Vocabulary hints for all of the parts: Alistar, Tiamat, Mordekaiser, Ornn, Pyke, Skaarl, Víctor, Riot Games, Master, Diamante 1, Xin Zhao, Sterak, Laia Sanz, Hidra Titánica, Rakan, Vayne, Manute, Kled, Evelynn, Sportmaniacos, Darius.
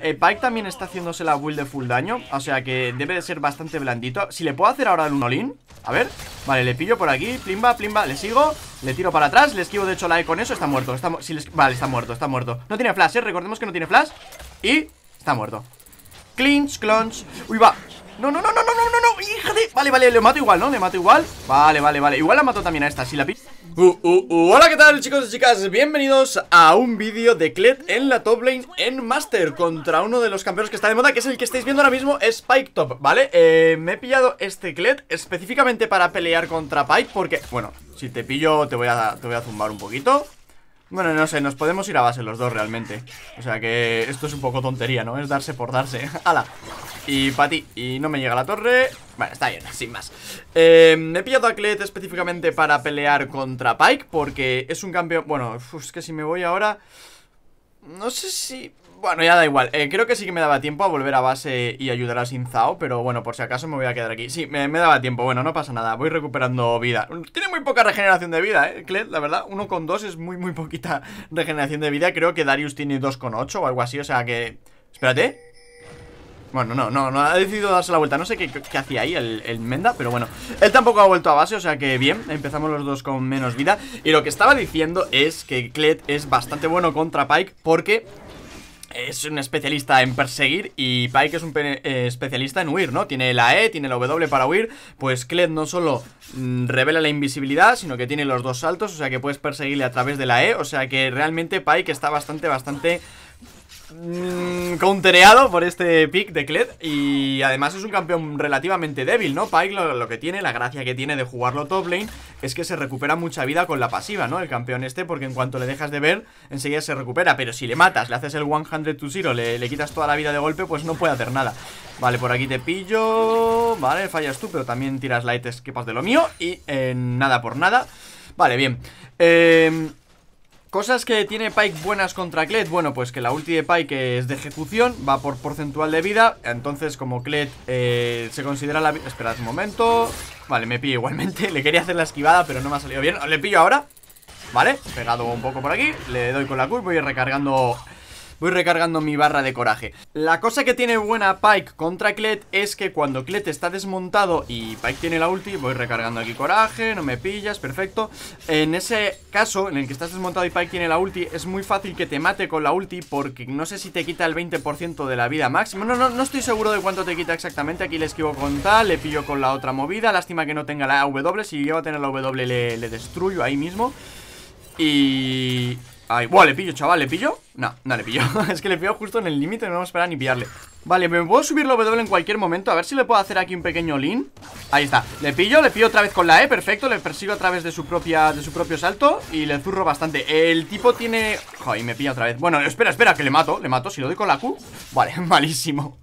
Pyke también está haciéndose la build de full daño, o sea que debe de ser bastante blandito. Si le puedo hacer ahora el unolín, a ver. Vale, le pillo por aquí, plimba, plimba, le sigo, le tiro para atrás, le esquivo de hecho la E con eso. Está muerto, está, si les, vale, está muerto, está muerto. No tiene flash, recordemos que no tiene flash. Y está muerto. Clinch, clonch, uy va. No, no, no, no, no, no, no, hija de... Vale, vale, le mato igual, ¿no? Le mato igual. Vale, vale, vale, igual la mato también a esta, si la pillo. Hola, ¿qué tal, chicos y chicas? Bienvenidos a un vídeo de Kled en la top lane en Master contra uno de los campeones que está de moda, que es el que estáis viendo ahora mismo, es Pyke Top, ¿vale? Me he pillado este Kled específicamente para pelear contra Pyke porque, bueno, si te pillo te voy a zumbar un poquito. Bueno, no sé, nos podemos ir a base los dos realmente. O sea que esto es un poco tontería, ¿no? Es darse por darse. ¡Hala! Y para ti, y no me llega la torre. Bueno, está bien, sin más. Me he pillado a Kled específicamente para pelear contra Pyke porque es un campeón... Bueno, es que si me voy ahora... No sé si... Bueno, ya da igual, creo que sí que me daba tiempo a volver a base y ayudar a Xin Zhao, pero bueno, por si acaso me voy a quedar aquí. Sí, me daba tiempo, bueno, no pasa nada, voy recuperando vida. Tiene muy poca regeneración de vida, Kled, la verdad, 1,2 es muy poquita regeneración de vida. Creo que Darius tiene 2,8 o algo así, o sea que... Espérate. Bueno, no ha decidido darse la vuelta. No sé qué hacía ahí el Menda, pero bueno. Él tampoco ha vuelto a base, o sea que bien. Empezamos los dos con menos vida. Y lo que estaba diciendo es que Kled es bastante bueno contra Pyke porque... es un especialista en perseguir y Pyke es un especialista en huir, ¿no? Tiene la E, tiene la W para huir. Pues Kled no solo revela la invisibilidad, sino que tiene los dos saltos, o sea que puedes perseguirle a través de la E. O sea que realmente Pyke está bastante countereado por este pick de Kled. Y además es un campeón relativamente débil, ¿no? Pyke lo que tiene, la gracia que tiene de jugarlo top lane es que se recupera mucha vida con la pasiva, ¿no? El campeón este, porque en cuanto le dejas de ver, enseguida se recupera, pero si le matas, le haces el 100-0, le quitas toda la vida de golpe, pues no puede hacer nada. Vale, por aquí te pillo. Vale, fallas tú, pero también tiras light escapas de lo mío. Y nada por nada. Vale, bien. Cosas que tiene Pyke buenas contra Kled. Bueno, pues que la ulti de Pyke es de ejecución, va por porcentual de vida. Entonces, como Kled se considera la... Esperad un momento. Vale, me pillo igualmente. Le quería hacer la esquivada, pero no me ha salido bien. Le pillo ahora. Vale, pegado un poco por aquí. Le doy con la curva y voy recargando... Voy recargando mi barra de coraje. La cosa que tiene buena Pyke contra Kled es que cuando Kled está desmontado y Pyke tiene la ulti, voy recargando aquí coraje, no me pillas, perfecto. En ese caso, en el que estás desmontado y Pyke tiene la ulti, es muy fácil que te mate con la ulti porque no sé si te quita el 20% de la vida máxima. No estoy seguro de cuánto te quita exactamente. Aquí le esquivo con tal, le pillo con la otra movida. Lástima que no tenga la W, si llego a tener la W le destruyo ahí mismo. Y... Ay, buah, le pillo, chaval, ¿le pillo? No le pillo. Es que le pillo justo en el límite, no me esperaba ni pillarle. Vale, me puedo subir la W en cualquier momento. A ver si le puedo hacer aquí un pequeño lean. Ahí está, le pillo otra vez con la E. Perfecto, le persigo a través de su propio salto y le zurro bastante. El tipo tiene... Joder, me pilla otra vez. Bueno, espera, que le mato, si lo doy con la Q. Vale, malísimo.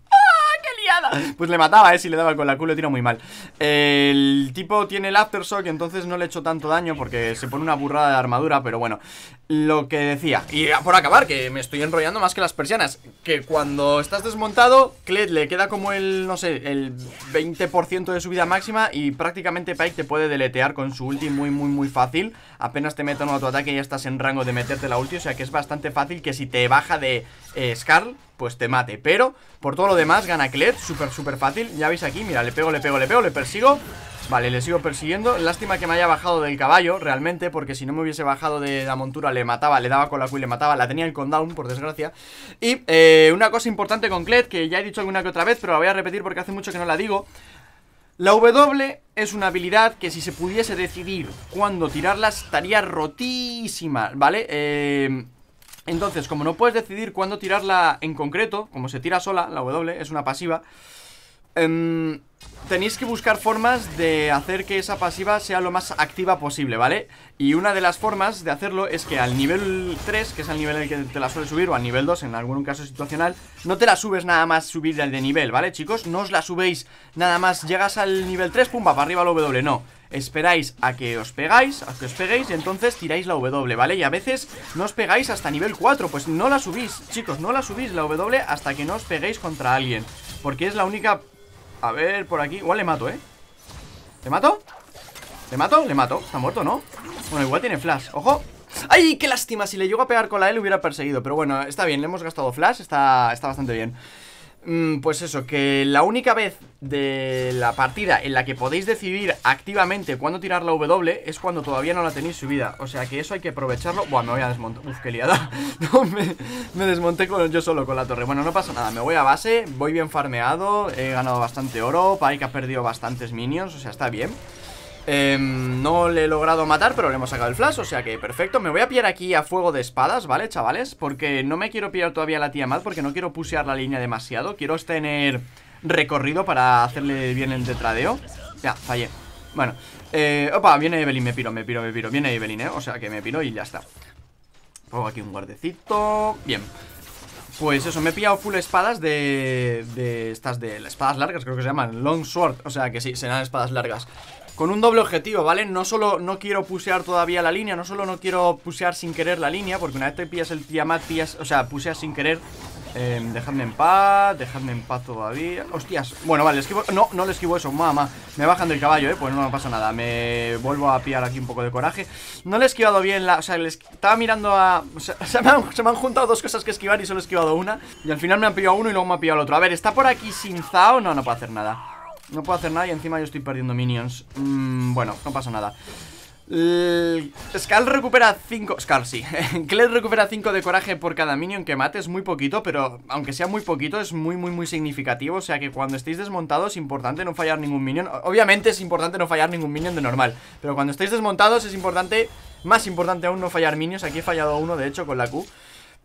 Pues le mataba, si le daba con la Q, le tiro muy mal. El tipo tiene el aftershock, entonces no le he hecho tanto daño porque se pone una burrada de armadura, pero bueno, lo que decía. Y por acabar, que me estoy enrollando más que las persianas, que cuando estás desmontado, Kled le queda como el, no sé, el 20% de su vida máxima y prácticamente Pyke te puede deletear con su ulti muy fácil. Apenas te meten a tu ataque y ya estás en rango de meterte la ulti, o sea que es bastante fácil que si te baja de Skaarl, pues te mate, pero por todo lo demás gana Kled, súper fácil. Ya veis aquí, mira, le pego, le persigo. Vale, le sigo persiguiendo. Lástima que me haya bajado del caballo, realmente, porque si no me hubiese bajado de la montura, le mataba, le daba con la Q y le mataba. La tenía en cooldown, por desgracia. Y una cosa importante con Kled, que ya he dicho alguna que otra vez, pero la voy a repetir porque hace mucho que no la digo. La W es una habilidad que si se pudiese decidir cuándo tirarla, estaría rotísima, ¿vale? Entonces, como no puedes decidir cuándo tirarla en concreto, como se tira sola, la W es una pasiva, tenéis que buscar formas de hacer que esa pasiva sea lo más activa posible, ¿vale? Y una de las formas de hacerlo es que al nivel 3, que es el nivel en el que te la suele subir, o al nivel 2, en algún caso situacional, no te la subes nada más subir de nivel, ¿vale, chicos? No os la subéis nada más, llegas al nivel 3, pumba, para arriba la W, no. Esperáis a que os pegáis, y entonces tiráis la W, ¿vale? Y a veces no os pegáis hasta nivel 4, pues no la subís, chicos, no la subís la W hasta que no os peguéis contra alguien, porque es la única... A ver, por aquí, igual le mato, ¿Le mato? Le mato, está muerto, ¿no? Bueno, igual tiene flash, ojo. ¡Ay, qué lástima! Si le llego a pegar con la L hubiera perseguido. Pero bueno, está bien, le hemos gastado flash. Está bastante bien. Pues eso, que la única vez de la partida en la que podéis decidir activamente cuándo tirar la W es cuando todavía no la tenéis subida. O sea que eso hay que aprovecharlo. Buah, me voy a desmontar. Uf, qué liada. No, me desmonté yo solo con la torre. Bueno, no pasa nada, me voy a base. Voy bien farmeado, he ganado bastante oro. Pyke ha perdido bastantes minions, o sea, está bien. No le he logrado matar, pero le hemos sacado el flash, o sea que perfecto. Me voy a pillar aquí a fuego de espadas, ¿vale, chavales? Porque no me quiero pillar todavía la Tiamat, porque no quiero pushear la línea demasiado. Quiero tener recorrido para hacerle bien el tetradeo. Ya, fallé. Bueno, opa, viene Evelynn, me piro. Viene Evelynn, o sea que me piro y ya está. Pongo aquí un guardecito. Bien. Pues eso, me he pillado full espadas de las espadas largas, creo que se llaman long sword, o sea que sí, serán espadas largas. Con un doble objetivo, ¿vale? No solo no quiero pusear todavía la línea, no solo no quiero pusear sin querer la línea, porque una vez te pillas el Tiamat, o sea, puseas sin querer. Dejadme en paz todavía. Hostias, bueno, vale, esquivo, no le esquivo eso, mamá. Me bajan del caballo, pues no pasa nada. Me vuelvo a pillar aquí un poco de coraje. No le he esquivado bien o sea, estaba mirando a... O sea, se me han juntado dos cosas que esquivar y solo he esquivado una. Y al final me han pillado uno y luego me ha pillado el otro. A ver, ¿está por aquí Xin Zhao? No, no puedo hacer nada. No puedo hacer nada y encima yo estoy perdiendo minions. Bueno, no pasa nada. Skaarl recupera 5. Skaarl, sí. Kled recupera 5 de coraje por cada minion que mate. Es muy poquito, pero aunque sea muy poquito, es muy, muy, muy significativo. O sea que cuando estéis desmontados, es importante no fallar ningún minion. Obviamente es importante no fallar ningún minion de normal, pero cuando estéis desmontados es importante, más importante aún, no fallar minions. Aquí he fallado uno, de hecho, con la Q.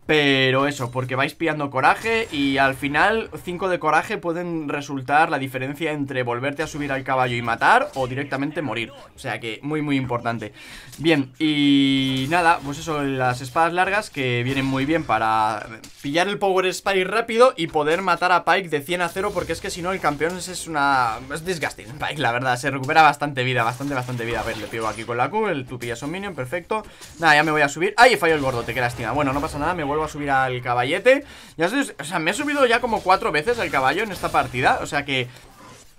Pero eso, porque vais pillando coraje y al final 5 de coraje pueden resultar la diferencia entre volverte a subir al caballo y matar o directamente morir. O sea que muy muy importante. Bien, y nada, pues eso, las espadas largas que vienen muy bien para pillar el power spike rápido y poder matar a Pyke de 100 a 0, porque es que si no el campeón es disgusting. Pyke, la verdad, se recupera bastante vida, bastante vida. A ver, le pego aquí con la Q, tú pillas un minion, perfecto. Nada, ya me voy a subir. ¡Ay, falló el gordote! ¡Qué lástima! Bueno, no pasa nada, me vuelvo a subir al caballete. O sea, me he subido ya como 4 veces al caballo en esta partida. O sea que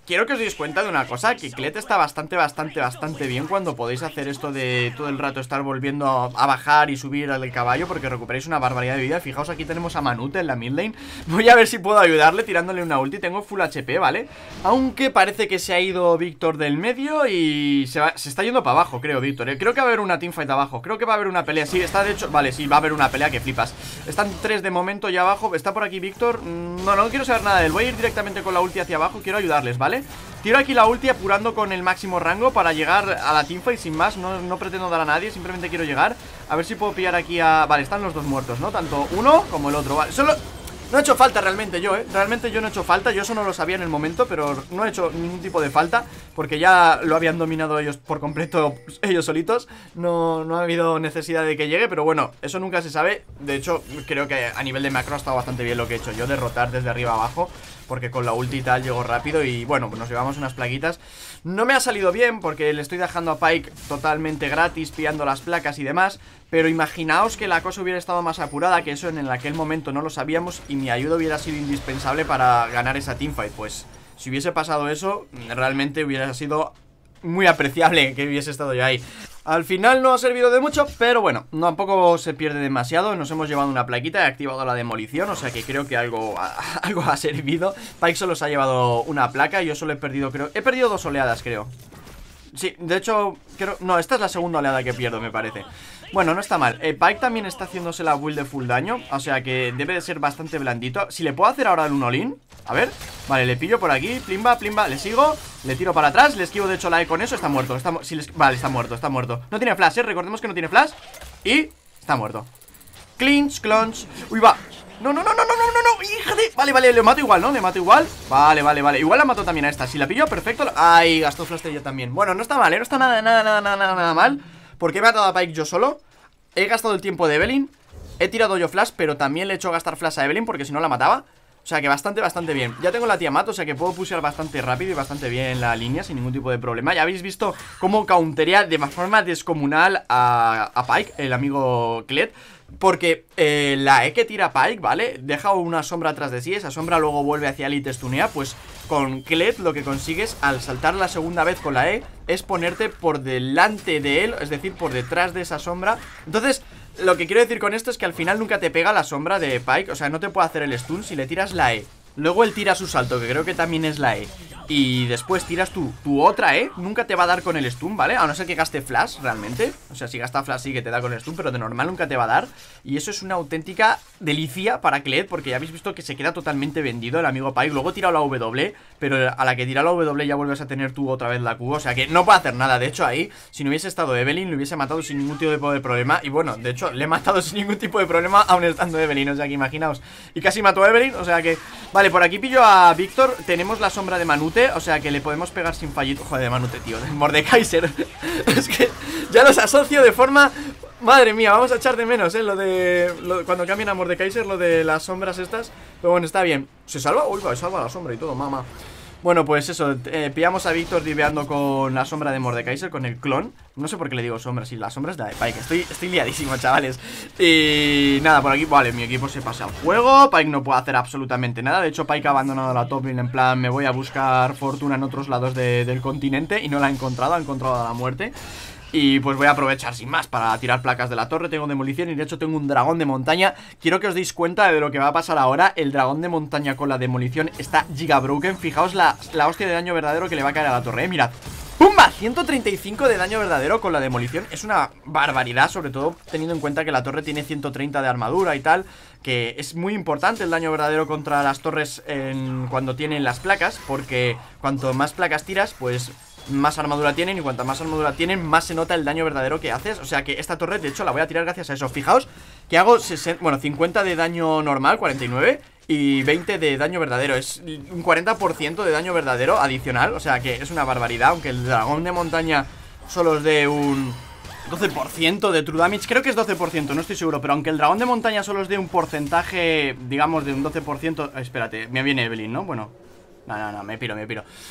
quiero que os deis cuenta de una cosa, que Kled está bastante bien cuando podéis hacer esto de todo el rato estar volviendo a bajar y subir al caballo, porque recuperáis una barbaridad de vida. Fijaos, aquí tenemos a Manute en la mid lane. Voy a ver si puedo ayudarle tirándole una ulti. Tengo full HP, ¿vale? Aunque parece que se ha ido Víctor del medio y se está yendo para abajo, creo, Víctor. Creo que va a haber una teamfight abajo, creo que va a haber una pelea. Sí, está de hecho, vale, sí, va a haber una pelea que flipas. Están 3 de momento ya abajo. Está por aquí Víctor. No quiero saber nada de él. Voy a ir directamente con la ulti hacia abajo, quiero ayudarles, ¿vale? Tiro aquí la ulti apurando con el máximo rango para llegar a la teamfight sin más. No pretendo dar a nadie, simplemente quiero llegar. A ver si puedo pillar aquí a... Vale, están los dos muertos, ¿no? Tanto uno como el otro, vale. Solo... No he hecho falta realmente yo, realmente yo no he hecho falta. Yo eso no lo sabía en el momento, pero no he hecho ningún tipo de falta, porque ya lo habían dominado ellos por completo, ellos solitos. No ha habido necesidad de que llegue, pero bueno, eso nunca se sabe. De hecho, creo que a nivel de macro ha estado bastante bien lo que he hecho yo, derrotar desde arriba abajo, porque con la ulti y tal llegó rápido. Y bueno, pues nos llevamos unas plaquitas. No me ha salido bien, porque le estoy dejando a Pyke totalmente gratis, pillando las placas y demás. Pero imaginaos que la cosa hubiera estado más apurada, que eso en aquel momento no lo sabíamos y mi ayuda hubiera sido indispensable para ganar esa teamfight. Pues si hubiese pasado eso, realmente hubiera sido muy apreciable que hubiese estado yo ahí. Al final no ha servido de mucho, pero bueno, tampoco se pierde demasiado. Nos hemos llevado una plaquita, he activado la demolición, o sea que creo que algo ha servido. Pyke solo se ha llevado una placa, yo solo he perdido, creo, he perdido 2 oleadas, creo. Sí, de hecho, creo... No, esta es la segunda oleada que pierdo, me parece. Bueno, no está mal. Pyke también está haciéndose la build de full daño, o sea que debe de ser bastante blandito. Si le puedo hacer ahora un all-in, a ver. Vale, le pillo por aquí, plimba, plimba, le sigo, le tiro para atrás, le esquivo de hecho la E con eso. Está muerto, vale, está muerto. No tiene flash, recordemos que no tiene flash. Y está muerto. Clinch, clonch. Uy, va. No, hija de... Vale, le mato igual, ¿no? Le mato igual. Vale. Igual la mato también a esta. Si la pillo, perfecto. Ay, gastó flash yo también. Bueno, no está mal, ¿eh? No está nada mal. Porque he matado a Pyke yo solo. He gastado el tiempo de Evelynn. He tirado yo flash, pero también le he hecho gastar flash a Evelynn, porque si no la mataba. O sea que bastante bien. Ya tengo la Tiamat, o sea que puedo pushear bastante rápido y bastante bien la línea sin ningún tipo de problema. Ya habéis visto cómo counterea de forma descomunal a Pyke, el amigo Kled. Porque la E que tira Pyke, ¿vale? Deja una sombra atrás de sí, esa sombra luego vuelve hacia él y te stunea. Pues con Kled lo que consigues al saltar la segunda vez con la E es ponerte por delante de él, es decir, por detrás de esa sombra. Entonces, lo que quiero decir con esto es que al final nunca te pega la sombra de Pyke, o sea, no te puede hacer el stun si le tiras la E. Luego él tira su salto, que creo que también es la E, y después tiras tu otra E. Nunca te va a dar con el stun, ¿vale? A no ser que gaste flash, realmente. O sea, si gasta flash sí que te da con el stun, pero de normal nunca te va a dar. Y eso es una auténtica delicia para Kled, porque ya habéis visto que se queda totalmente vendido el amigo Pyke. Luego tira la W, pero a la que tira la W ya vuelves a tener tú otra vez la Q. O sea que no puede hacer nada. De hecho ahí, si no hubiese estado Evelynn, le hubiese matado sin ningún tipo de problema. Y bueno, de hecho, le he matado sin ningún tipo de problema aún estando Evelynn, o sea que imaginaos. Y casi mató a Evelynn, o sea que... Vale, por aquí pillo a Víctor. Tenemos la sombra de Manute, o sea que le podemos pegar sin fallito. Joder, de Manute, tío, de Mordekaiser. Es que ya los asocio de forma... Madre mía, vamos a echar de menos, lo de... cuando cambien a Mordekaiser, lo de las sombras estas. Pero bueno, está bien. ¿Se salva? Uy, va, se salva la sombra y todo, mamá. Bueno, pues eso, pillamos a Víctor diveando con la sombra de Mordekaiser, con el clon. No sé por qué le digo sombra, si la sombra es la de Pyke. Estoy liadísimo, chavales. Y nada, por aquí, vale, mi equipo se pasa al juego. Pyke no puede hacer absolutamente nada. De hecho, Pyke ha abandonado la top lane en plan, me voy a buscar fortuna en otros lados del continente. Y no la ha encontrado a la muerte. Y pues voy a aprovechar sin más para tirar placas de la torre. Tengo demolición y de hecho tengo un dragón de montaña. Quiero que os deis cuenta de lo que va a pasar ahora. El dragón de montaña con la demolición está giga broken. Fijaos la hostia de daño verdadero que le va a caer a la torre, mirad. ¡Pumba! 135 de daño verdadero con la demolición. Es una barbaridad, sobre todo teniendo en cuenta que la torre tiene 130 de armadura y tal. Que es muy importante el daño verdadero contra las torres cuando tienen las placas. Porque cuanto más placas tiras, pues... más armadura tienen, y cuanta más armadura tienen, más se nota el daño verdadero que haces. O sea que esta torre, de hecho, la voy a tirar gracias a eso. Fijaos que hago 50 de daño normal, 49, y 20 de daño verdadero. Es un 40% de daño verdadero adicional. O sea que es una barbaridad. Aunque el dragón de montaña solo es de un 12% de true damage. Creo que es 12%, no estoy seguro. Pero aunque el dragón de montaña solo es de un porcentaje, digamos, de un 12%. Espérate, me viene Evelynn, ¿no? Bueno... No, me piro.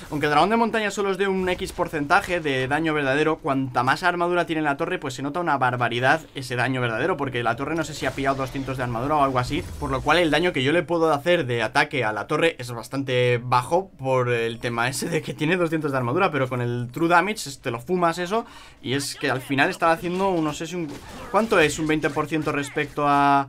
Aunque el dragón de montaña solo es de un X porcentaje de daño verdadero, cuanta más armadura tiene la torre, pues se nota una barbaridad ese daño verdadero. Porque la torre no sé si ha pillado 200 de armadura o algo así, por lo cual el daño que yo le puedo hacer de ataque a la torre es bastante bajo por el tema ese de que tiene 200 de armadura. Pero con el true damage te lo fumas eso. Y es que al final estaba haciendo, no sé si un... ¿Cuánto es? Un 20% respecto a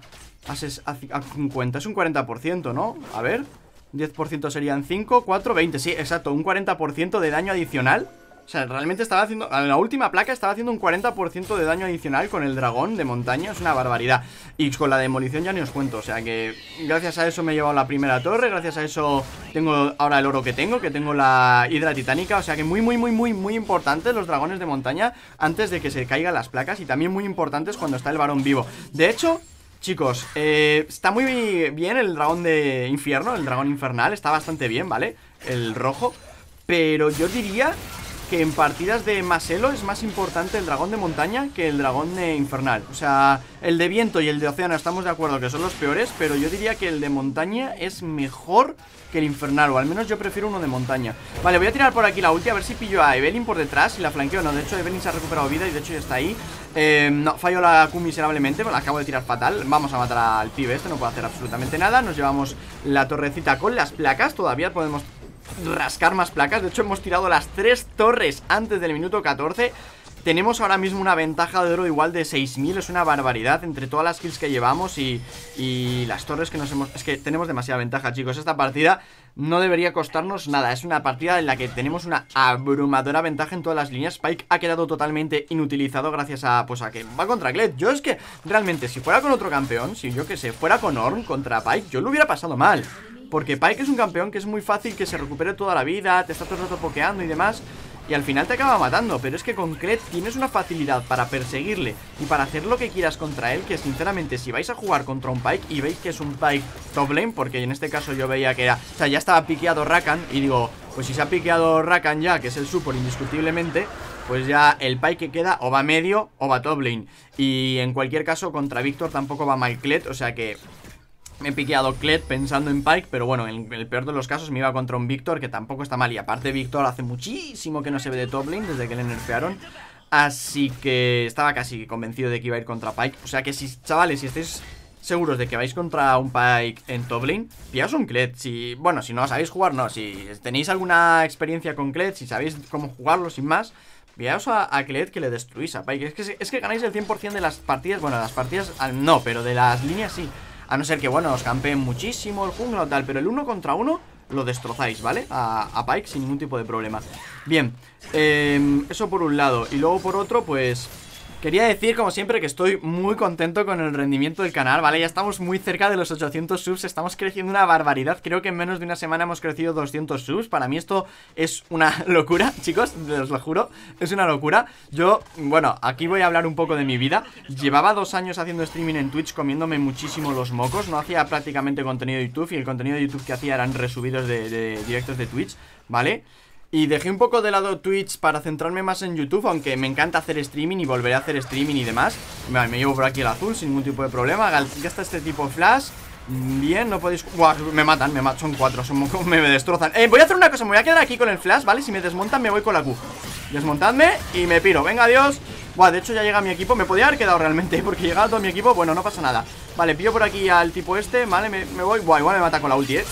50, es un 40%, ¿no? A ver... 10% serían 5, 4, 20, sí, exacto, un 40% de daño adicional. O sea, realmente estaba haciendo, en la última placa estaba haciendo un 40% de daño adicional con el dragón de montaña, es una barbaridad. Y con la demolición ya ni os cuento, o sea que gracias a eso me he llevado la primera torre, gracias a eso tengo ahora el oro que tengo la Hidra Titánica. O sea que muy importantes los dragones de montaña antes de que se caigan las placas, y también muy importantes cuando está el varón vivo. De hecho... Chicos, está muy bien el dragón de infierno, el dragón infernal, está bastante bien, ¿vale? El rojo, pero yo diría que en partidas de más elo es más importante el dragón de montaña que el dragón de infernal. O sea, el de viento y el de océano estamos de acuerdo que son los peores, pero yo diría que el de montaña es mejor que el infernal, o al menos yo prefiero uno de montaña. Vale, voy a tirar por aquí la ulti, a ver si pillo a Evelynn por detrás y la flanqueo. No, de hecho Evelynn se ha recuperado vida y de hecho ya está ahí. No, fallo la Q miserablemente, pero la acabo de tirar fatal. Vamos a matar al pibe, esto no puede hacer absolutamente nada. Nos llevamos la torrecita con las placas. Todavía podemos rascar más placas. De hecho hemos tirado las 3 torres antes del minuto 14. Tenemos ahora mismo una ventaja de oro igual de 6.000, es una barbaridad entre todas las kills que llevamos y las torres que nos hemos... Es que tenemos demasiada ventaja, chicos, esta partida no debería costarnos nada, es una partida en la que tenemos una abrumadora ventaja en todas las líneas. Pyke ha quedado totalmente inutilizado gracias a, pues a que va contra Kled. Yo es que realmente si fuera con otro campeón, si yo que sé, fuera con Ornn contra Pyke, yo lo hubiera pasado mal. Porque Pyke es un campeón que es muy fácil que se recupere toda la vida, te está todo el rato pokeando y demás... Y al final te acaba matando, pero es que con Kled tienes una facilidad para perseguirle y para hacer lo que quieras contra él, que sinceramente si vais a jugar contra un Pyke y veis que es un Pyke top lane, porque en este caso yo veía que era, o sea, ya estaba piqueado Rakan y digo, pues si se ha piqueado Rakan ya, que es el support indiscutiblemente, pues ya el Pyke que queda o va medio o va top lane. Y en cualquier caso contra Víctor tampoco va mal Kled, o sea que... me he piqueado Kled pensando en Pyke, pero bueno, en el peor de los casos me iba contra un Víctor, que tampoco está mal. Y aparte Víctor hace muchísimo que no se ve de top lane desde que le nerfearon. Así que estaba casi convencido de que iba a ir contra Pyke. O sea que si, chavales, si estáis seguros de que vais contra un Pyke en top lane, pillaos un Kled. Si, bueno, si no sabéis jugar, no. Si tenéis alguna experiencia con Kled, si sabéis cómo jugarlo sin más, pillaos a Kled, que le destruís a Pyke. Es que ganáis el 100% de las partidas. Bueno, las partidas no, pero de las líneas sí. A no ser que, bueno, os campeen muchísimo el jungla o tal, pero el 1 contra 1 lo destrozáis, ¿vale? A Pyke sin ningún tipo de problema. Bien, eso por un lado. Y luego por otro, pues quería decir, como siempre, que estoy muy contento con el rendimiento del canal, ¿vale? Ya estamos muy cerca de los 800 subs, estamos creciendo una barbaridad. Creo que en menos de una semana hemos crecido 200 subs. Para mí esto es una locura, chicos, os lo juro, es una locura. Yo, bueno, aquí voy a hablar un poco de mi vida. Llevaba 2 años haciendo streaming en Twitch, comiéndome muchísimo los mocos. No hacía prácticamente contenido de YouTube, y el contenido de YouTube que hacía eran resubidos de directos de Twitch, ¿vale? Y dejé un poco de lado Twitch para centrarme más en YouTube, aunque me encanta hacer streaming y volveré a hacer streaming y demás. Vale, me llevo por aquí el azul sin ningún tipo de problema. Gasta este tipo flash. Bien, no podéis... Uah, me matan, son 4, me destrozan. Voy a hacer una cosa, me voy a quedar aquí con el flash, ¿vale? Si me desmontan me voy con la Q. Desmontadme y me piro, venga, adiós. Buah, de hecho ya llega mi equipo, me podía haber quedado realmente, porque llegaba todo mi equipo, bueno, no pasa nada. Vale, pillo por aquí al tipo este, ¿vale? Me voy, buah, igual me mata con la ulti, ¿eh?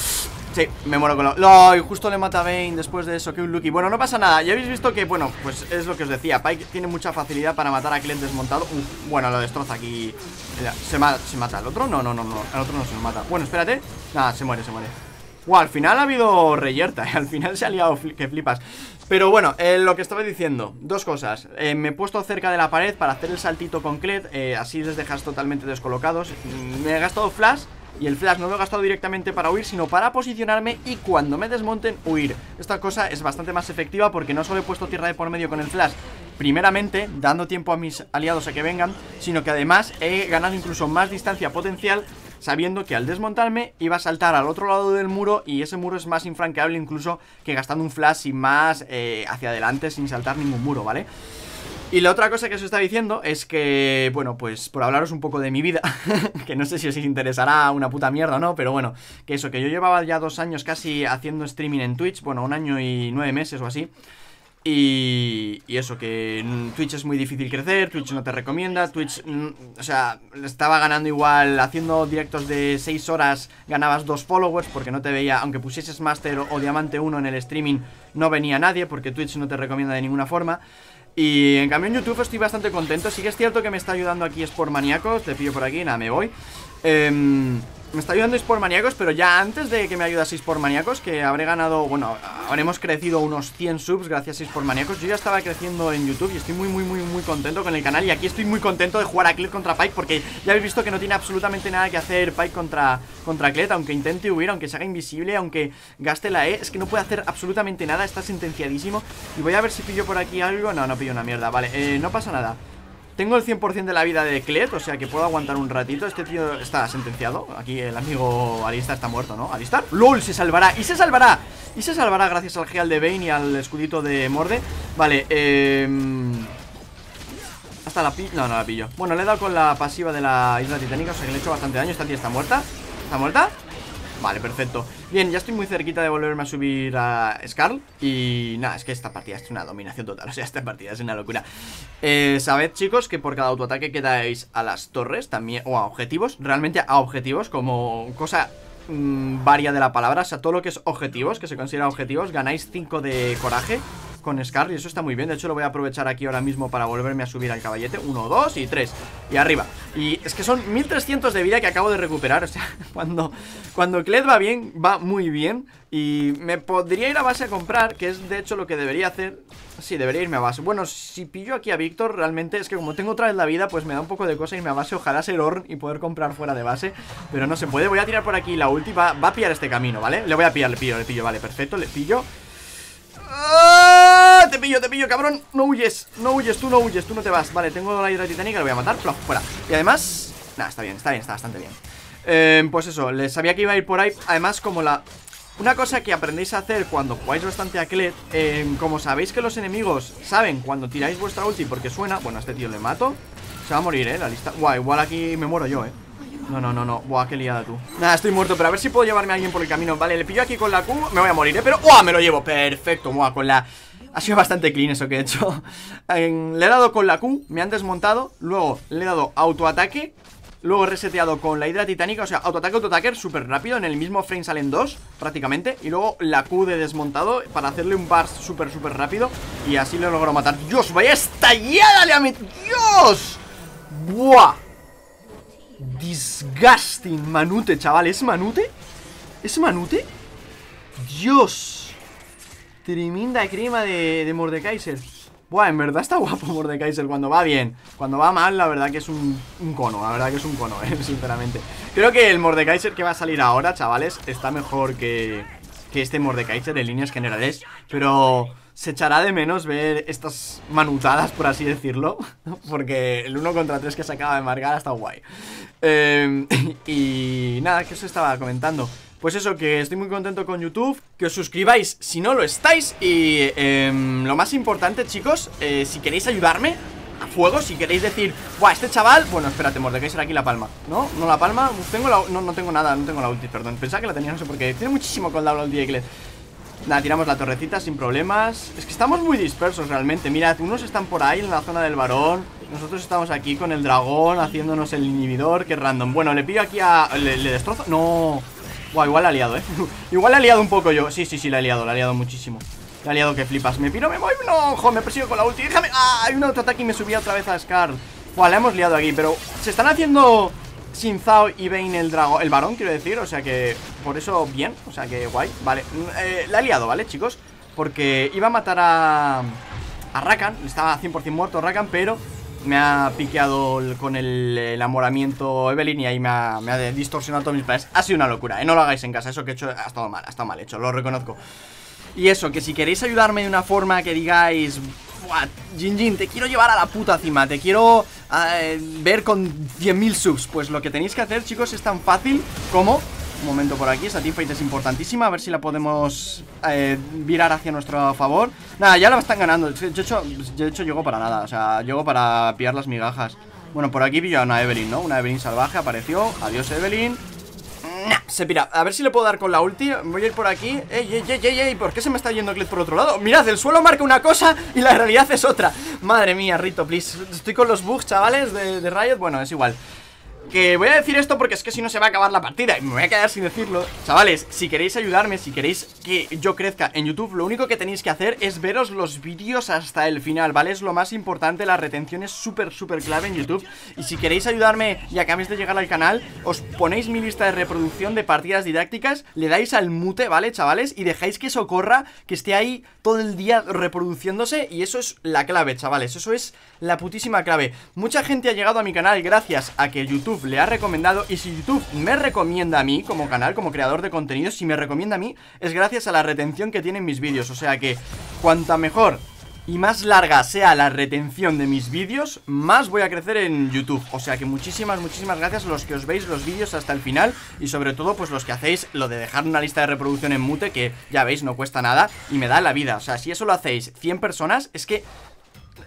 Sí, me muero con la... ¡No! Y justo le mata a Vayne después de eso, que un lucky. Bueno, no pasa nada, ya habéis visto que, bueno, pues es lo que os decía. Pyke tiene mucha facilidad para matar a Kled desmontado. Bueno, lo destroza aquí. ¿Se mata el otro? No, el otro no se lo mata. Bueno, espérate. Nada, se muere. Wow, al final ha habido reyerta, al final se ha liado que flipas. Pero bueno, lo que estaba diciendo, dos cosas. Me he puesto cerca de la pared para hacer el saltito con Kled, así les dejas totalmente descolocados. Me he gastado flash, y el flash no lo he gastado directamente para huir, sino para posicionarme y cuando me desmonten, huir. Esta cosa es bastante más efectiva porque no solo he puesto tierra de por medio con el flash, primeramente dando tiempo a mis aliados a que vengan, sino que además he ganado incluso más distancia potencial, sabiendo que al desmontarme iba a saltar al otro lado del muro, y ese muro es más infranqueable incluso que gastando un flash y más hacia adelante sin saltar ningún muro, ¿vale? Y la otra cosa que os está diciendo es que, bueno, pues por hablaros un poco de mi vida, que no sé si os interesará una puta mierda o no, pero bueno, que eso, que yo llevaba ya 2 años casi haciendo streaming en Twitch, bueno, 1 año y 9 meses o así, y eso, que Twitch es muy difícil crecer, Twitch no te recomienda, Twitch, o sea, estaba ganando igual, haciendo directos de 6 horas ganabas 2 followers porque no te veía, aunque pusieses Master o Diamante 1 en el streaming, no venía nadie porque Twitch no te recomienda de ninguna forma. Y en cambio en YouTube estoy bastante contento. Sí que es cierto que me está ayudando aquí Sportmaniacos. Te pillo por aquí, nada, me voy. Me está ayudando Sportmaniacos, pero ya antes de que me ayudase Sportmaniacos, que habré ganado, bueno, habremos crecido unos 100 subs gracias a Sportmaniacos. Yo ya estaba creciendo en YouTube y estoy muy contento con el canal. Y aquí estoy muy contento de jugar a Kled contra Pyke, porque ya habéis visto que no tiene absolutamente nada que hacer Pyke contra Kled. Aunque intente huir, aunque se haga invisible, aunque gaste la E, es que no puede hacer absolutamente nada, está sentenciadísimo. Y voy a ver si pillo por aquí algo. No, no pillo una mierda, vale, no pasa nada. Tengo el 100% de la vida de Kled, o sea que puedo aguantar un ratito. Este tío está sentenciado. Aquí el amigo Alistar está muerto, ¿no? ¿Alistar? ¡Lol! Se salvará, y se salvará. Y se salvará gracias al Heal de Vayne y al escudito de Morde. Vale, hasta la pillo. No, no la pillo. Bueno, le he dado con la pasiva de la Hidra Titánica, o sea que le he hecho bastante daño. Esta tía está muerta. ¿Está muerta? Vale, perfecto. Bien, ya estoy muy cerquita de volverme a subir a Skaarl. Y nada, es que esta partida es una dominación total. O sea, esta partida es una locura. Sabed, chicos, que por cada autoataque quedáis a las torres también, o a objetivos. Realmente a objetivos, como cosa varia de la palabra. O sea, todo lo que es objetivos, que se considera objetivos, ganáis 5 de coraje con Skaarl, y eso está muy bien. De hecho lo voy a aprovechar aquí ahora mismo para volverme a subir al caballete. 1, 2 y 3, y arriba. Y es que son 1300 de vida que acabo de recuperar. O sea, cuando Kled va bien, va muy bien. Y me podría ir a base a comprar, que es de hecho lo que debería hacer. Sí, debería irme a base. Bueno, si pillo aquí a Víctor, realmente es que como tengo otra vez la vida, pues me da un poco de cosa irme a base. Ojalá ser Ornn y poder comprar fuera de base, pero no se puede. Voy a tirar por aquí la ulti, va a pillar este camino, ¿vale? Le voy a pillar, le pillo, vale, perfecto, le pillo. Te pillo, cabrón. No huyes, tú no te vas. Vale, tengo la Hidra Titánica, le voy a matar, fuera. Y además, nada, está bien, está bastante bien. Pues eso, les sabía que iba a ir por ahí. Además, como la... Una cosa que aprendéis a hacer cuando jugáis bastante a Kled, como sabéis que los enemigos saben cuando tiráis vuestra ulti porque suena... Bueno, a este tío le mato, se va a morir, la lista. Guau, igual aquí me muero yo, No. Buah, qué liada tú. Nada, estoy muerto, pero a ver si puedo llevarme a alguien por el camino. Vale, le pillo aquí con la Q. Me voy a morir, pero... ¡Buah! Me lo llevo. Perfecto, buah, con la... Ha sido bastante clean eso que he hecho. Le he dado con la Q, me han desmontado, luego le he dado autoataque, luego he reseteado con la Hidra Titánica. O sea, autoataque, autoataque, súper rápido. En el mismo frame salen dos, prácticamente. Y luego la Q de desmontado para hacerle un burst súper, súper rápido. Y así lo logro matar. ¡Dios, vaya estallada! ¡Le ha metido! ¡Dios! ¡Buah! Disgusting. Manute, chaval. ¿Es Manute? ¿Es Manute? ¡Dios! Tremenda crema de Mordekaiser. Buah, en verdad está guapo Mordekaiser cuando va bien. Cuando va mal, la verdad que es un cono. La verdad que es un cono, sinceramente. Creo que el Mordekaiser que va a salir ahora, chavales, está mejor que este Mordekaiser en líneas generales. Pero se echará de menos ver estas manutadas, por así decirlo. Porque el 1 contra 3 que se acaba de marcar está guay. Y nada, que os estaba comentando. Pues eso, que estoy muy contento con YouTube. Que os suscribáis si no lo estáis. Y lo más importante, chicos, si queréis ayudarme a fuego, si queréis decir, buah, este chaval. Bueno, espérate, Mordekaiser aquí la palma. ¿No? ¿No la palma? Tengo la... No, no tengo nada, no tengo la ulti, perdón. Pensaba que la tenía, no sé por qué. Tiene muchísimo cooldown la ulti de Kled. Nada, tiramos la torrecita sin problemas. Es que estamos muy dispersos realmente. Mirad, unos están por ahí en la zona del varón. Nosotros estamos aquí con el dragón haciéndonos el inhibidor, que es random. Bueno, le pillo aquí a... ¿Le destrozo? No... Wow, igual la he liado, igual la he liado un poco yo. Sí, sí, sí, la he liado muchísimo. La he liado que flipas. Me piro, me voy, no, ojo, me persigo con la ulti. Déjame, ah, hay un autoataque y me subí otra vez a Skaarl. Wow, la hemos liado aquí, pero se están haciendo Xin Zhao y Vayne el dragón, el varón, quiero decir, o sea que por eso bien, o sea que guay, vale. La he liado, ¿vale, chicos? Porque iba a matar a Rakan, estaba 100% muerto Rakan, pero me ha piqueado con el enamoramiento Evelynn y ahí me ha distorsionado todos mis planes. Ha sido una locura, no lo hagáis en casa. Eso que he hecho ha estado mal hecho, lo reconozco. Y eso, que si queréis ayudarme de una forma que digáis, buah, Jin Jin, te quiero llevar a la puta cima, te quiero ver con 10.000 subs, pues lo que tenéis que hacer, chicos, es tan fácil como... Un momento por aquí, esta teamfight es importantísima. A ver si la podemos virar hacia nuestro favor. Nada, ya la están ganando. De hecho, llego para nada. O sea, llego para pillar las migajas. Bueno, por aquí pillo a una Evelynn, ¿no? Una Evelynn salvaje apareció. Adiós, Evelynn. Nah, se pira. A ver si le puedo dar con la ulti. Voy a ir por aquí. Ey, ¿por qué se me está yendo Kled por otro lado? Mirad, el suelo marca una cosa y la realidad es otra. Madre mía, Rito, please. Estoy con los bugs, chavales, de Riot. Bueno, es igual. Que voy a decir esto porque es que si no se va a acabar la partida y me voy a quedar sin decirlo. Chavales, si queréis ayudarme, si queréis que yo crezca en YouTube, lo único que tenéis que hacer es veros los vídeos hasta el final, ¿vale? Es lo más importante, la retención es súper, súper clave en YouTube. Y si queréis ayudarme y acabáis de llegar al canal, os ponéis mi lista de reproducción de partidas didácticas, le dais al mute, ¿vale, chavales? Y dejáis que eso corra, que esté ahí todo el día reproduciéndose. Y eso es la clave, chavales, eso es la putísima clave. Mucha gente ha llegado a mi canal gracias a que YouTube le ha recomendado, y si YouTube me recomienda a mí como canal, como creador de contenido, si me recomienda a mí, es gracias a la retención que tienen mis vídeos, o sea que cuanta mejor y más larga sea la retención de mis vídeos, más voy a crecer en YouTube. O sea que muchísimas, muchísimas gracias a los que os veis los vídeos hasta el final. Y sobre todo, pues los que hacéis lo de dejar una lista de reproducción en mute, que ya veis, no cuesta nada y me da la vida. O sea, si eso lo hacéis 100 personas, es que...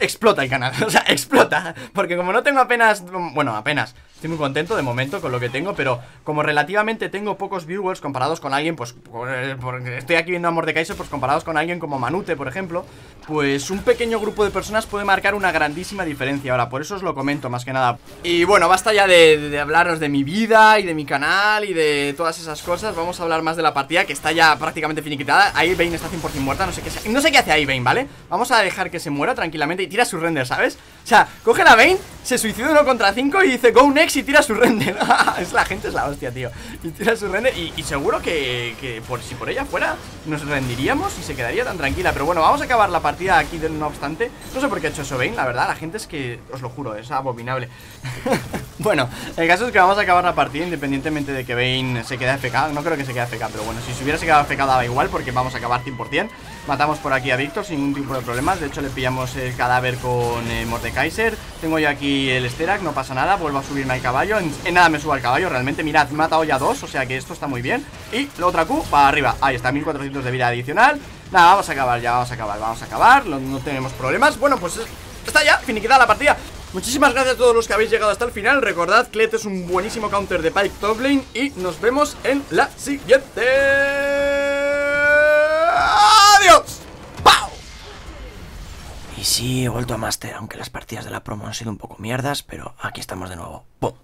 explota el canal, o sea, explota. Porque como no tengo apenas, bueno, apenas, estoy muy contento de momento con lo que tengo, pero como relativamente tengo pocos viewers comparados con alguien, pues porque estoy aquí viendo a Mordekaiser, pues comparados con alguien como Manute, por ejemplo, pues un pequeño grupo de personas puede marcar una grandísima diferencia. Ahora, por eso os lo comento más que nada. Y bueno, basta ya de hablaros de mi vida y de mi canal y de todas esas cosas. Vamos a hablar más de la partida, que está ya prácticamente finiquitada. Ahí Vayne está 100% muerta, no sé qué hace ahí Vayne, ¿vale? Vamos a dejar que se muera tranquilamente y tira su render, ¿sabes? O sea, coge la Vayne, se suicida 1 contra 5 y dice go next y tira su render. Es la gente, es la hostia, tío. Y tira su render y seguro que por, si por ella fuera, nos rendiríamos y se quedaría tan tranquila. Pero bueno, vamos a acabar la partida aquí no obstante. No sé por qué ha hecho eso Vayne, la verdad. La gente es que, os lo juro, es abominable. Bueno, el caso es que vamos a acabar la partida independientemente de que Vayne se quede AFK. No creo que se quede AFK, pero bueno, si se hubiera quedado AFK daba igual porque vamos a acabar 100%. Matamos por aquí a Víctor sin ningún tipo de problemas. De hecho, le pillamos el cadáver con Mordekaiser. Tengo yo aquí el Sterak, no pasa nada. Vuelvo a subirme al caballo, en nada me subo al caballo. Realmente, mirad, he matado ya 2, o sea que esto está muy bien. Y la otra Q, para arriba, ahí está, 1400 de vida adicional. Nada, vamos a acabar ya, vamos a acabar, no tenemos problemas. Bueno, pues está ya finiquitada la partida. Muchísimas gracias a todos los que habéis llegado hasta el final. Recordad, Kled es un buenísimo counter de Pyke top lane. Y nos vemos en la siguiente. ¡Adiós! sí, he vuelto a Master, aunque las partidas de la promo han sido un poco mierdas, pero aquí estamos de nuevo. ¡Pum!